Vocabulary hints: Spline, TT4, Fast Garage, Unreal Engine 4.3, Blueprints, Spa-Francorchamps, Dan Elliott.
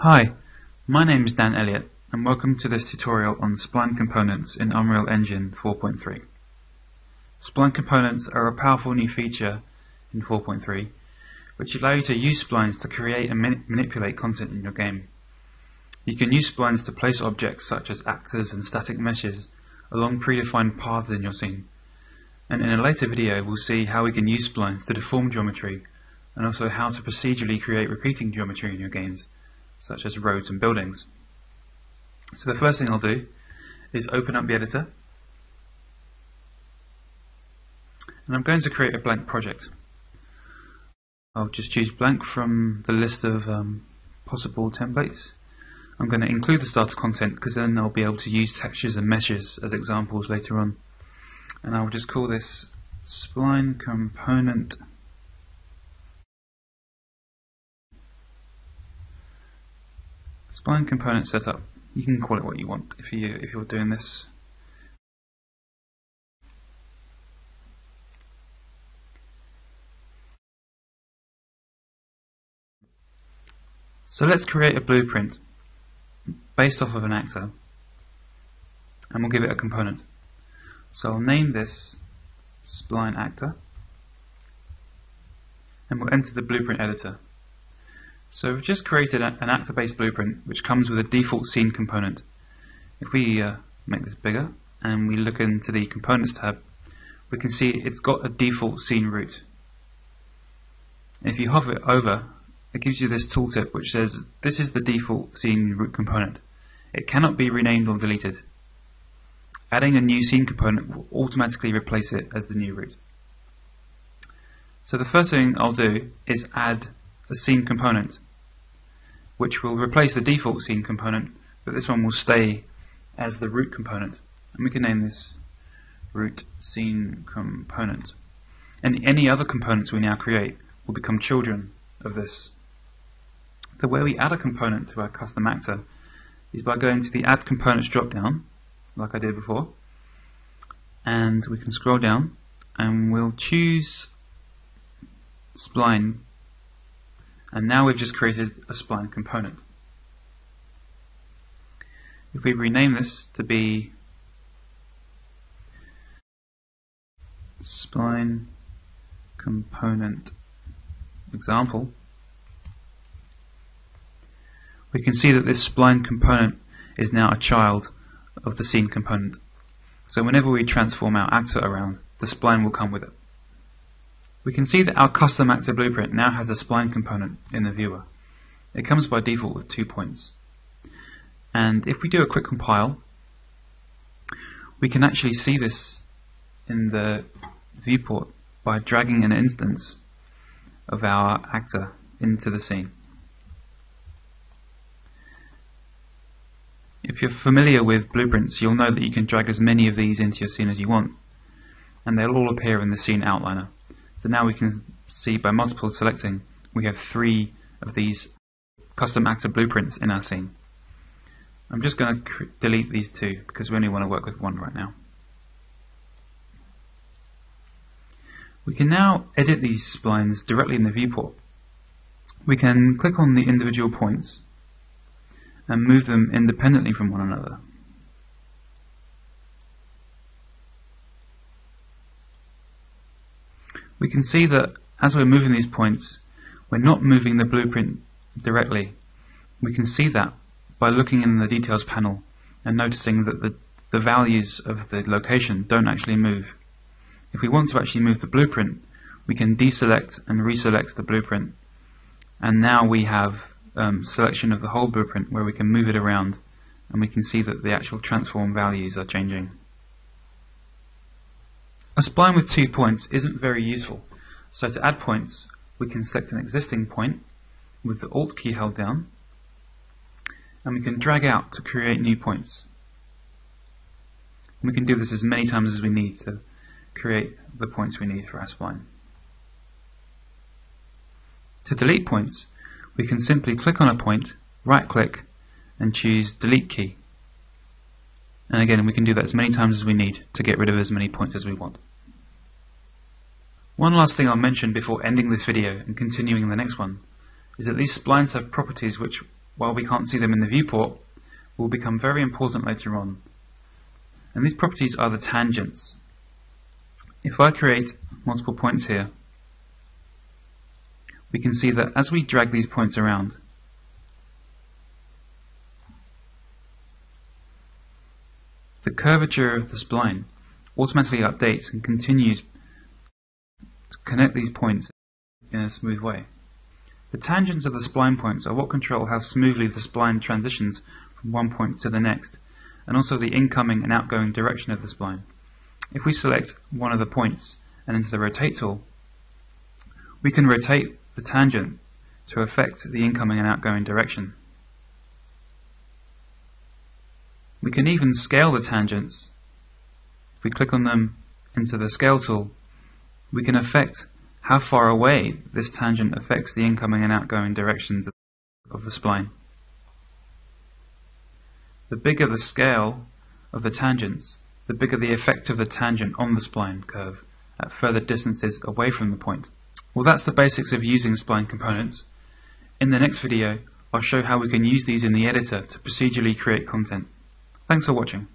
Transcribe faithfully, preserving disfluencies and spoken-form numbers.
Hi, my name is Dan Elliott and welcome to this tutorial on spline components in Unreal Engine four point three. Spline components are a powerful new feature in four point three which allow you to use splines to create and mani manipulate content in your game. You can use splines to place objects such as actors and static meshes along predefined paths in your scene, and in a later video we'll see how we can use splines to deform geometry and also how to procedurally create repeating geometry in your games, such as roads and buildings. So the first thing I'll do is open up the editor, and I'm going to create a blank project. I'll just choose blank from the list of um, possible templates. I'm going to include the starter content because then I'll be able to use textures and meshes as examples later on, and I'll just call this spline component Spline component setup. You can call it what you want if you if you're doing this. So let's create a blueprint based off of an actor, and we'll give it a component. So I'll name this spline actor, and we'll enter the blueprint editor. So we've just created a, an actor-based blueprint which comes with a default scene component. If we uh, make this bigger and we look into the components tab, we can see it's got a default scene route. And if you hover it over, it gives you this tooltip which says this is the default scene route component. It cannot be renamed or deleted. Adding a new scene component will automatically replace it as the new route. So the first thing I'll do is add a scene component, which will replace the default scene component, but this one will stay as the root component, and we can name this root scene component. And any other components we now create will become children of this. The way we add a component to our custom actor is by going to the Add Components drop-down, like I did before, and we can scroll down, and we'll choose Spline. And now we've just created a spline component. If we rename this to be spline component example, we can see that this spline component is now a child of the scene component. So whenever we transform our actor around, the spline will come with it. We can see that our custom actor blueprint now has a spline component in the viewer. It comes by default with two points. And if we do a quick compile, we can actually see this in the viewport by dragging an instance of our actor into the scene. If you're familiar with blueprints, you'll know that you can drag as many of these into your scene as you want, and they'll all appear in the scene outliner. So now we can see by multiple selecting we have three of these custom actor blueprints in our scene. I'm just going to delete these two because we only want to work with one right now. We can now edit these splines directly in the viewport. We can click on the individual points and move them independently from one another. We can see that as we're moving these points, we're not moving the blueprint directly. We can see that by looking in the details panel and noticing that the, the values of the location don't actually move. If we want to actually move the blueprint, we can deselect and reselect the blueprint, and now we have um, selection of the whole blueprint where we can move it around, and we can see that the actual transform values are changing. A spline with two points isn't very useful, so to add points we can select an existing point with the Alt key held down, and we can drag out to create new points. And we can do this as many times as we need to create the points we need for our spline. To delete points, we can simply click on a point, right click, and choose Delete key. And again, we can do that as many times as we need to get rid of as many points as we want. One last thing I'll mention before ending this video and continuing the next one is that these splines have properties which while we can't see them in the viewport, will become very important later on. And these properties are the tangents. If I create multiple points here, we can see that as we drag these points around, the curvature of the spline automatically updates and continues to connect these points in a smooth way. The tangents of the spline points are what control how smoothly the spline transitions from one point to the next, and also the incoming and outgoing direction of the spline. If we select one of the points and enter the rotate tool, we can rotate the tangent to affect the incoming and outgoing direction. We can even scale the tangents. If we click on them into the scale tool, we can affect how far away this tangent affects the incoming and outgoing directions of the spline. The bigger the scale of the tangents, the bigger the effect of the tangent on the spline curve at further distances away from the point. Well, that's the basics of using spline components. In the next video, I'll show how we can use these in the editor to procedurally create content. Thanks for watching.